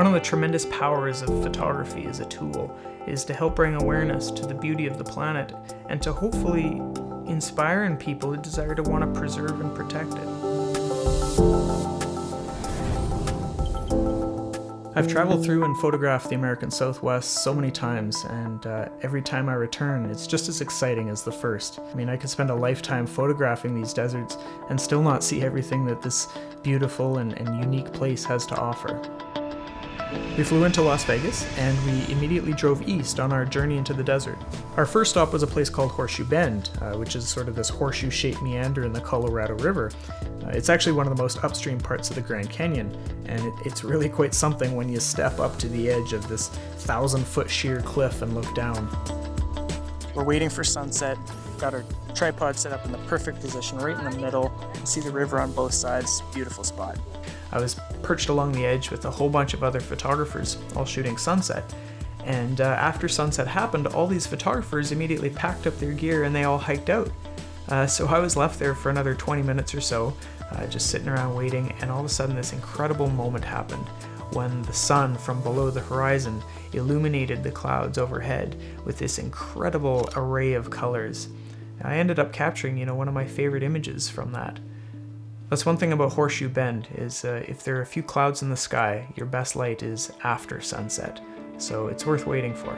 One of the tremendous powers of photography as a tool is to help bring awareness to the beauty of the planet and to hopefully inspire in people a desire to want to preserve and protect it. I've traveled through and photographed the American Southwest so many times, and every time I return, it's just as exciting as the first. I mean, I could spend a lifetime photographing these deserts and still not see everything that this beautiful and unique place has to offer. We flew into Las Vegas, and we immediately drove east on our journey into the desert. Our first stop was a place called Horseshoe Bend, which is sort of this horseshoe-shaped meander in the Colorado River. It's actually one of the most upstream parts of the Grand Canyon, and it's really quite something when you step up to the edge of this 1,000-foot sheer cliff and look down. We're waiting for sunset. Got our tripod set up in the perfect position, right in the middle. See the river on both sides. Beautiful spot. I was perched along the edge with a whole bunch of other photographers, all shooting sunset. And after sunset happened, all these photographers immediately packed up their gear and they all hiked out. So I was left there for another 20 minutes or so, just sitting around waiting, and all of a sudden this incredible moment happened when the sun from below the horizon illuminated the clouds overhead with this incredible array of colors. I ended up capturing, one of my favorite images from that. That's one thing about Horseshoe Bend is if there are a few clouds in the sky, your best light is after sunset, so it's worth waiting for.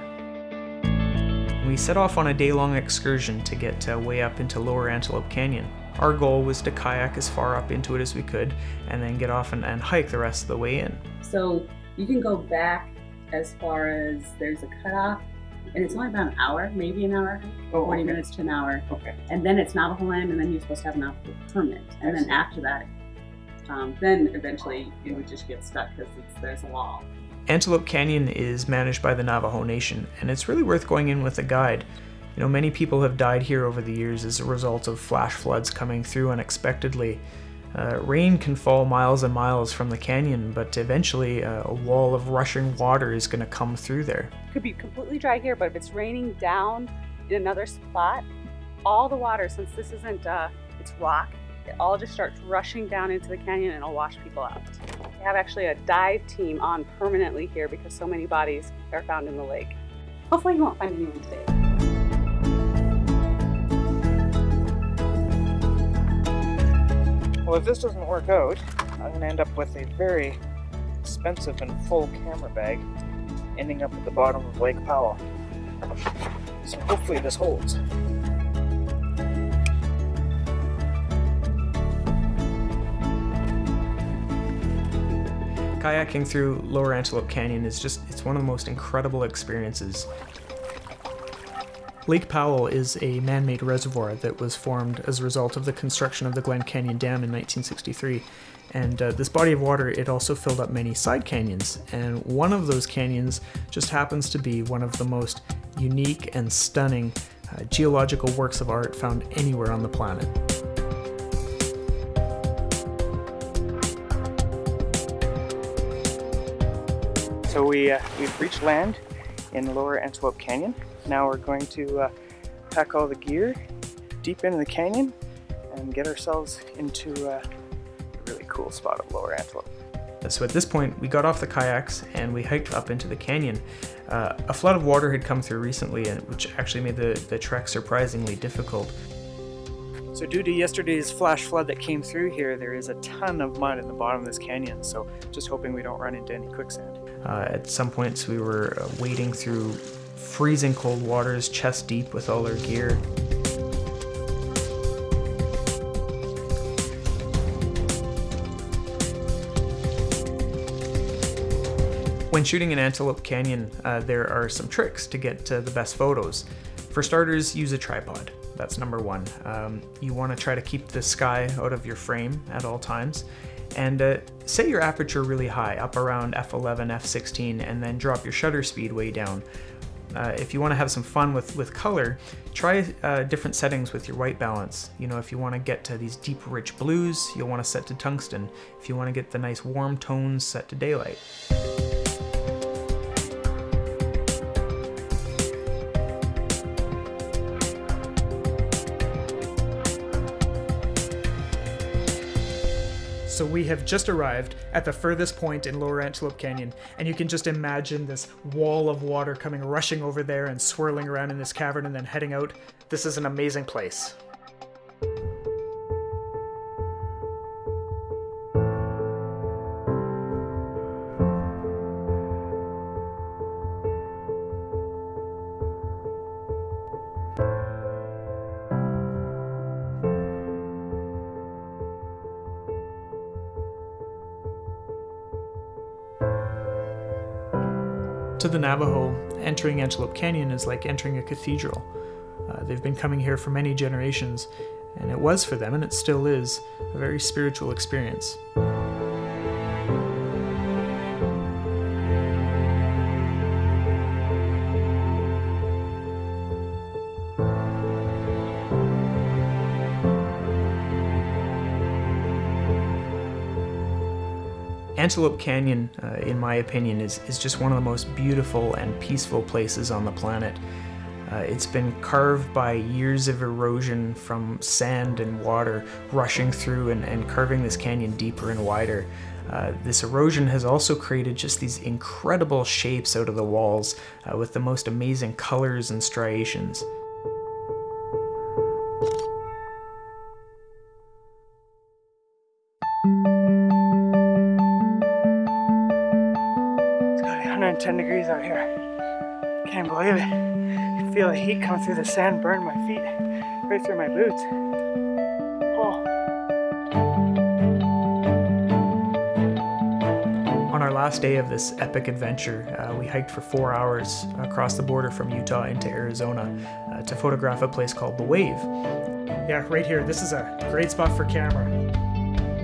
We set off on a day-long excursion to get way up into Lower Antelope Canyon. Our goal was to kayak as far up into it as we could and then get off and hike the rest of the way in. So you can go back as far as there's a cutoff, and it's only about an hour, maybe an hour, 40 minutes to an hour. Okay. And then it's Navajo land, and then you're supposed to have an Navajo permit. And then after that, then eventually it would just get stuck because there's a wall. Antelope Canyon is managed by the Navajo Nation, and it's really worth going in with a guide. Many people have died here over the years as a result of flash floods coming through unexpectedly. Rain can fall miles and miles from the canyon, but eventually a wall of rushing water is going to come through there. It could be completely dry here, but if it's raining down in another spot, all the water, since this isn't, it's rock, it all just starts rushing down into the canyon and it'll wash people out. They have actually a dive team on permanently here because so many bodies are found in the lake. Hopefully you won't find anyone today. Well, if this doesn't work out, I'm going to end up with a very expensive and full camera bag ending up at the bottom of Lake Powell. So hopefully this holds. Kayaking through Lower Antelope Canyon is it's one of the most incredible experiences. Lake Powell is a man-made reservoir that was formed as a result of the construction of the Glen Canyon Dam in 1963. And this body of water, it also filled up many side canyons. And one of those canyons just happens to be one of the most unique and stunning geological works of art found anywhere on the planet. So we've reached land in Lower Antelope Canyon. Now we're going to pack all the gear deep into the canyon and get ourselves into a really cool spot of Lower Antelope. So at this point, we got off the kayaks and we hiked up into the canyon. A flood of water had come through recently, which actually made the trek surprisingly difficult. So due to yesterday's flash flood that came through here, there is a ton of mud in the bottom of this canyon, so just hoping we don't run into any quicksand. At some points, we were wading through freezing cold waters, chest deep with all our gear. When shooting in Antelope Canyon, there are some tricks to get the best photos. For starters, use a tripod. That's number one. You want to try to keep the sky out of your frame at all times. And set your aperture really high, up around f11, f16, and then drop your shutter speed way down. If you want to have some fun with color, try different settings with your white balance. If you want to get to these deep, rich blues, you'll want to set to tungsten. If you want to get the nice warm tones, set to daylight. So we have just arrived at the furthest point in Lower Antelope Canyon, and you can just imagine this wall of water coming rushing over there and swirling around in this cavern and then heading out. This is an amazing place. To the Navajo, entering Antelope Canyon is like entering a cathedral. They've been coming here for many generations, and it was for them, and it still is, a very spiritual experience. Antelope Canyon, in my opinion, is just one of the most beautiful and peaceful places on the planet. It's been carved by years of erosion from sand and water rushing through and carving this canyon deeper and wider. This erosion has also created just these incredible shapes out of the walls with the most amazing colors and striations. Out here. Can't believe it. I can feel the heat coming through the sand, burn my feet, right through my boots. Oh. On our last day of this epic adventure, we hiked for 4 hours across the border from Utah into Arizona to photograph a place called The Wave. Yeah, right here. This is a great spot for camera.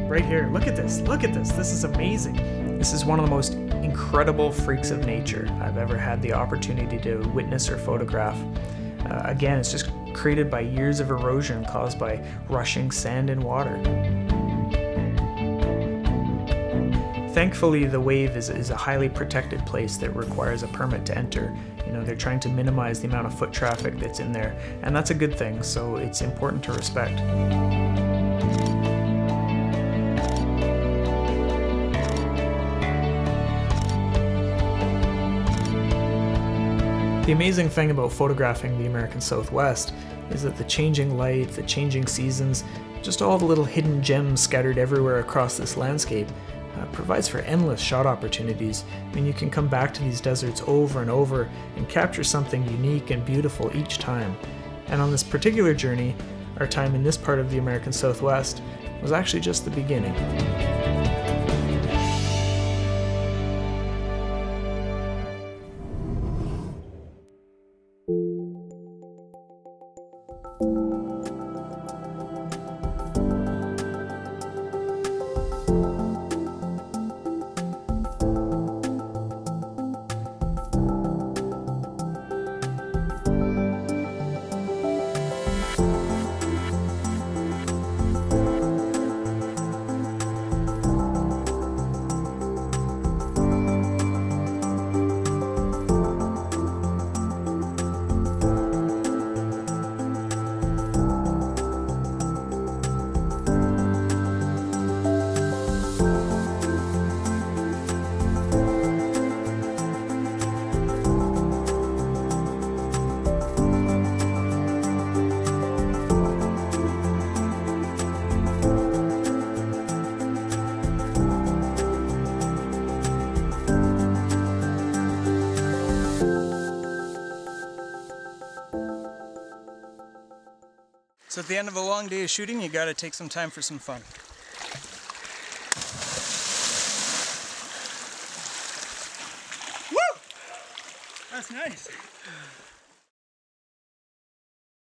Right here. Look at this. Look at this. This is amazing. This is one of the most incredible freaks of nature I've ever had the opportunity to witness or photograph. Again, it's just created by years of erosion caused by rushing sand and water. Thankfully, The Wave is a highly protected place that requires a permit to enter. You know, they're trying to minimize the amount of foot traffic that's in there, and that's a good thing, so it's important to respect. The amazing thing about photographing the American Southwest is that the changing light, the changing seasons, just all the little hidden gems scattered everywhere across this landscape provides for endless shot opportunities. I mean, you can come back to these deserts over and over and capture something unique and beautiful each time. And on this particular journey, our time in this part of the American Southwest was actually just the beginning. So at the end of a long day of shooting, you gotta take some time for some fun. Woo! That's nice.